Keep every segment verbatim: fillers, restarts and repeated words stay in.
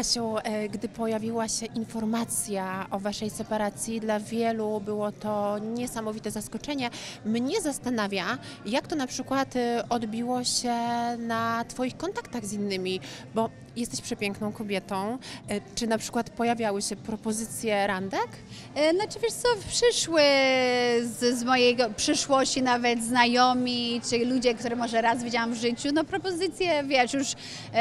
Asiu, gdy pojawiła się informacja o waszej separacji, dla wielu było to niesamowite zaskoczenie. Mnie zastanawia, jak to na przykład odbiło się na twoich kontaktach z innymi, bo jesteś przepiękną kobietą. Czy na przykład pojawiały się propozycje randek? Znaczy, wiesz co, przyszły z, z mojej przyszłości nawet znajomi, czy ludzie, które może raz widziałam w życiu, no propozycje, wiesz, już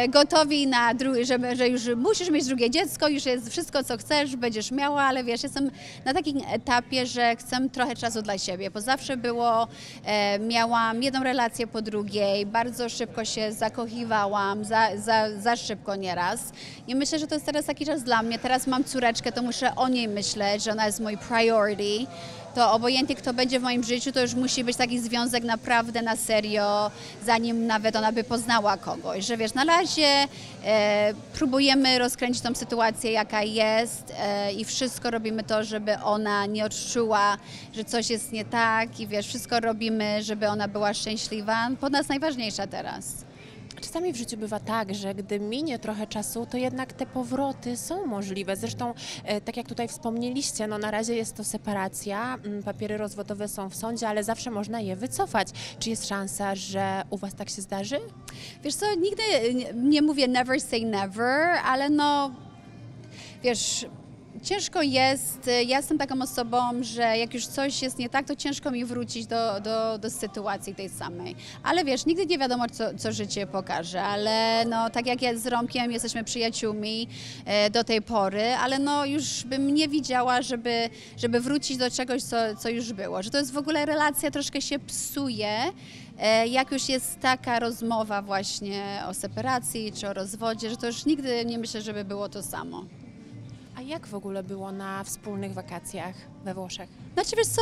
gotowi na drugi, żeby, że już musisz mieć drugie dziecko, już jest wszystko, co chcesz, będziesz miała, ale wiesz, jestem na takim etapie, że chcę trochę czasu dla siebie, bo zawsze było, e, miałam jedną relację po drugiej, bardzo szybko się zakochiwałam, za, za, za szybko nieraz i myślę, że to jest teraz taki czas dla mnie. Teraz mam córeczkę, to muszę o niej myśleć, że ona jest mój priority. To obojętnie kto będzie w moim życiu, to już musi być taki związek naprawdę na serio, zanim nawet ona by poznała kogoś, że wiesz, na razie e, próbujemy rozkręcić tą sytuację, jaka jest e, i wszystko robimy to, żeby ona nie odczuła, że coś jest nie tak i wiesz, wszystko robimy, żeby ona była szczęśliwa, pod nas najważniejsza teraz. Czasami w życiu bywa tak, że gdy minie trochę czasu, to jednak te powroty są możliwe. Zresztą, tak jak tutaj wspomnieliście, no na razie jest to separacja, papiery rozwodowe są w sądzie, ale zawsze można je wycofać. Czy jest szansa, że u was tak się zdarzy? Wiesz co, nigdy nie mówię never say never, ale no, wiesz, ciężko jest, ja jestem taką osobą, że jak już coś jest nie tak, to ciężko mi wrócić do, do, do sytuacji tej samej. Ale wiesz, nigdy nie wiadomo, co, co życie pokaże, ale no, tak jak ja z Romkiem jesteśmy przyjaciółmi e, do tej pory, ale no, już bym nie widziała, żeby, żeby wrócić do czegoś, co, co już było. Że to jest w ogóle relacja, troszkę się psuje, e, jak już jest taka rozmowa właśnie o separacji czy o rozwodzie, że to już nigdy nie myślę, żeby było to samo. A jak w ogóle było na wspólnych wakacjach we Włoszech? Znaczy wiesz co,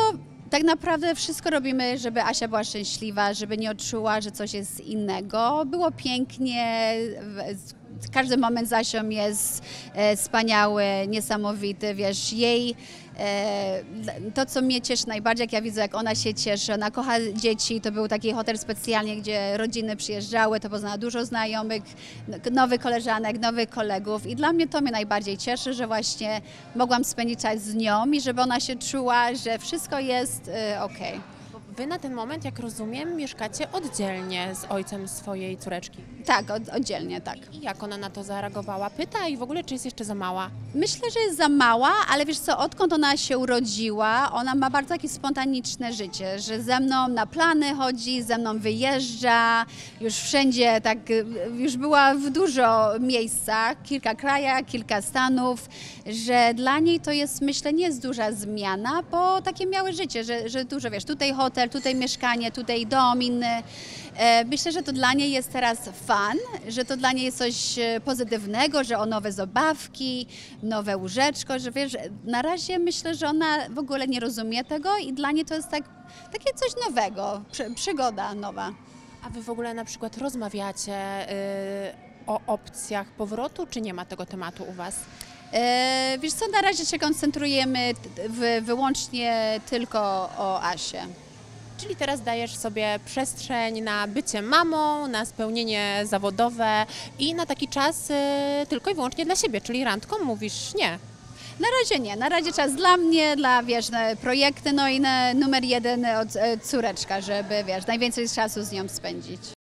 tak naprawdę wszystko robimy, żeby Asia była szczęśliwa, żeby nie odczuła, że coś jest innego. Było pięknie, każdy moment z Asią jest wspaniały, niesamowity, wiesz, jej... To, co mnie cieszy najbardziej, jak ja widzę, jak ona się cieszy, ona kocha dzieci, to był taki hotel specjalnie, gdzie rodziny przyjeżdżały, to poznała dużo znajomych, nowych koleżanek, nowych kolegów i dla mnie to mnie najbardziej cieszy, że właśnie mogłam spędzić czas z nią i żeby ona się czuła, że wszystko jest okej. Okay. Wy na ten moment, jak rozumiem, mieszkacie oddzielnie z ojcem swojej córeczki. Tak, oddzielnie, tak. I jak ona na to zareagowała? Pyta i w ogóle, czy jest jeszcze za mała? Myślę, że jest za mała, ale wiesz co, odkąd ona się urodziła, ona ma bardzo takie spontaniczne życie, że ze mną na plany chodzi, ze mną wyjeżdża, już wszędzie, tak, już była w dużo miejscach, kilka krajach, kilka stanów, że dla niej to jest, myślę, nie jest duża zmiana, bo takie miały życie, że, że dużo, wiesz, tutaj hotel, tutaj mieszkanie, tutaj dom inny. Myślę, że to dla niej jest teraz fun, że to dla niej jest coś pozytywnego, że o nowe zabawki, nowe łóżeczko, że wiesz, na razie myślę, że ona w ogóle nie rozumie tego i dla niej to jest tak, takie coś nowego, przy, przygoda nowa. A wy w ogóle na przykład rozmawiacie yy, o opcjach powrotu, czy nie ma tego tematu u was? Yy, wiesz co, na razie się koncentrujemy w, wyłącznie tylko o Asię. Czyli teraz dajesz sobie przestrzeń na bycie mamą, na spełnienie zawodowe i na taki czas y, tylko i wyłącznie dla siebie, czyli randką mówisz nie. Na razie nie, na razie czas dla mnie, dla wiesz, projekty, no i na numer jeden od, y, córeczka, żeby wiesz, najwięcej czasu z nią spędzić.